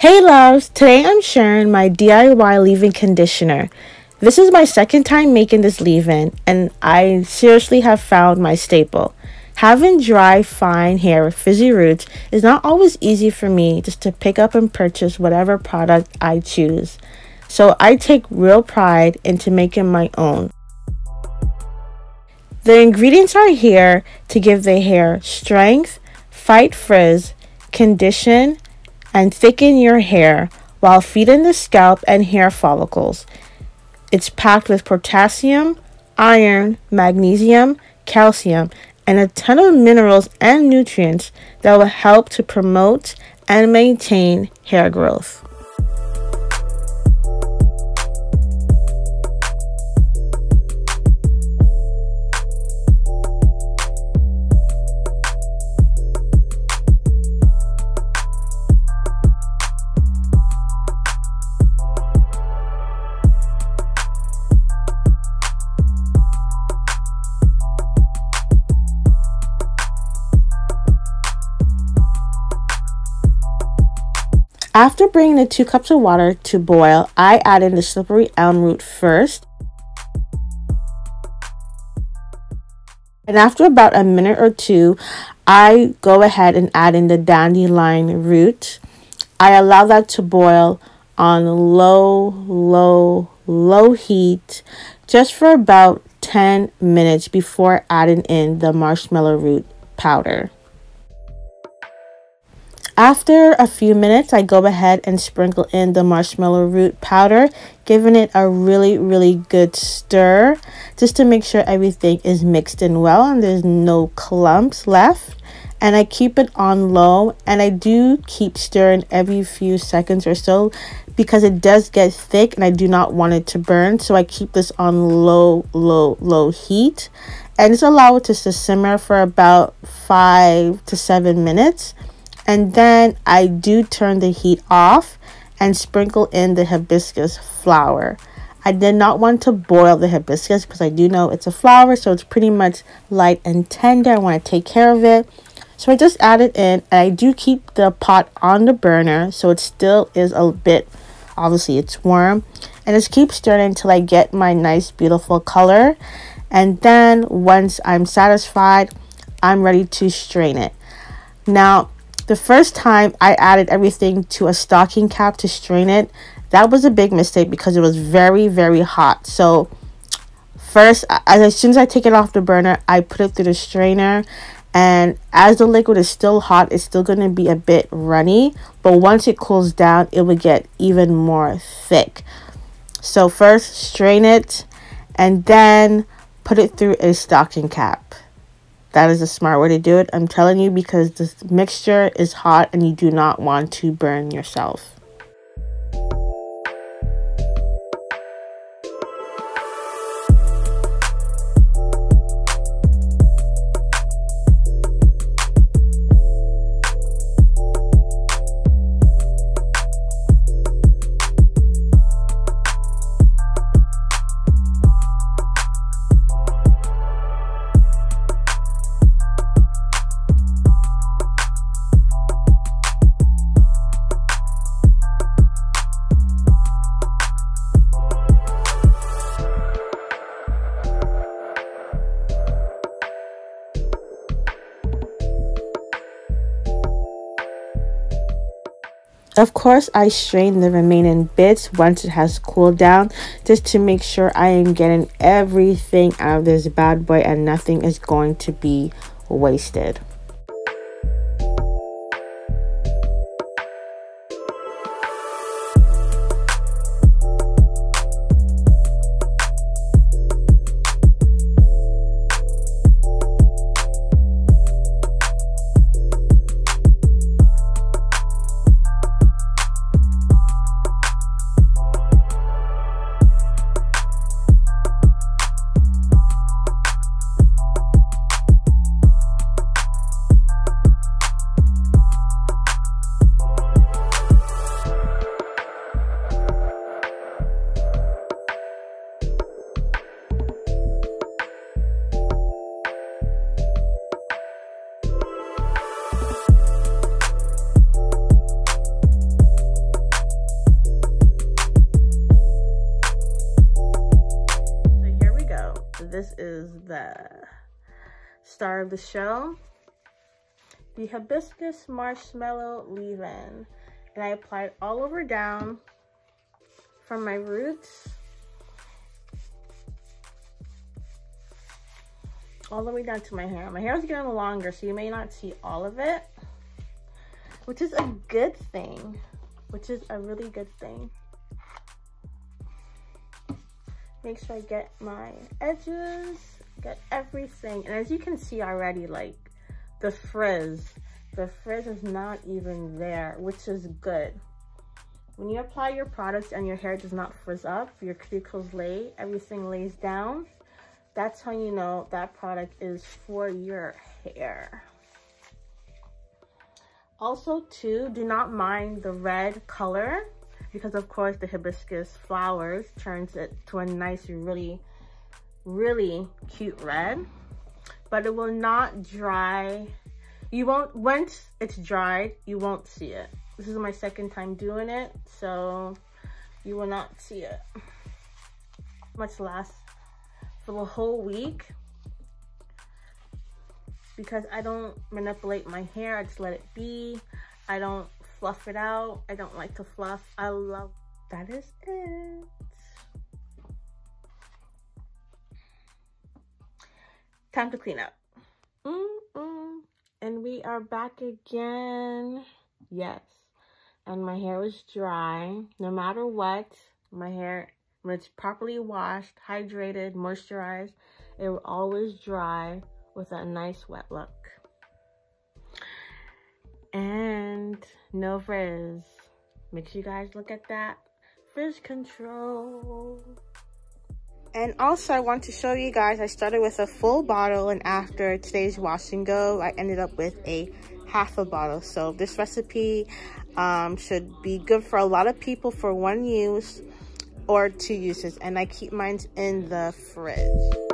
Hey loves, today I'm sharing my DIY leave-in conditioner. This is my second time making this leave-in and I seriously have found my staple. Having dry, fine hair with frizzy roots is not always easy for me just to pick up and purchase whatever product I choose. So I take real pride into making my own. The ingredients are here to give the hair strength, fight frizz, condition, and thicken your hair while feeding the scalp and hair follicles. It's packed with potassium, iron, magnesium, calcium, and a ton of minerals and nutrients that will help to promote and maintain hair growth. After bringing the 2 cups of water to boil, I add in the slippery elm root first. And after about a minute or two, I go ahead and add in the dandelion root. I allow that to boil on low heat just for about 10 minutes before adding in the marshmallow root powder. After a few minutes, I go ahead and sprinkle in the marshmallow root powder, giving it a really good stir just to make sure everything is mixed in well and there's no clumps left. And I keep it on low, and I do keep stirring every few seconds or so because it does get thick and I do not want it to burn. So I keep this on low heat and just allow it to simmer for about 5 to 7 minutes. And then I do turn the heat off and sprinkle in the hibiscus flower. I did not want to boil the hibiscus because I do know it's a flower, so it's pretty much light and tender. I want to take care of it. So I just add it in, and I do keep the pot on the burner, so it still is a bit, obviously it's warm. And just keep stirring until I get my nice, beautiful color. And then once I'm satisfied, I'm ready to strain it. Now, the first time I added everything to a stocking cap to strain it, that was a big mistake because it was very hot. So first, as soon as I take it off the burner, I put it through the strainer. And as the liquid is still hot, it's still going to be a bit runny. But once it cools down, it will get even more thick. So first, strain it and then put it through a stocking cap. That is a smart way to do it, I'm telling you, because this mixture is hot and you do not want to burn yourself. Of course, I strain the remaining bits once it has cooled down just to make sure I am getting everything out of this bad boy and nothing is going to be wasted. the star of the show, the hibiscus marshmallow leave-in, and I applied all over down from my roots, all the way down to my hair. My hair is getting longer, so you may not see all of it, which is a good thing, which is a really good thing. Make sure I get my edges, get everything. And as you can see already, like the frizz is not even there, which is good. When you apply your products and your hair does not frizz up, your cuticles lay, everything lays down, that's how you know that product is for your hair. Also too, do not mind the red color, because of course the hibiscus flowers turns it to a nice, really, really cute red. But it will not dry. You won't, once it's dried, you won't see it. This is my second time doing it, so you will not see it. Much lasts for the whole week, because I don't manipulate my hair, I just let it be. I don't fluff it out. I don't like to fluff. I love, that is it. Time to clean up. And we are back again. Yes. And my hair was dry. No matter what, my hair, when it's properly washed, hydrated, moisturized, it will always dry with a nice wet look. And no frizz. Make sure you guys look at that frizz control. And also I want to show you guys, I started with a full bottle, and after today's wash and go, I ended up with a half a bottle. So this recipe should be good for a lot of people for one use or two uses. And I keep mine in the fridge.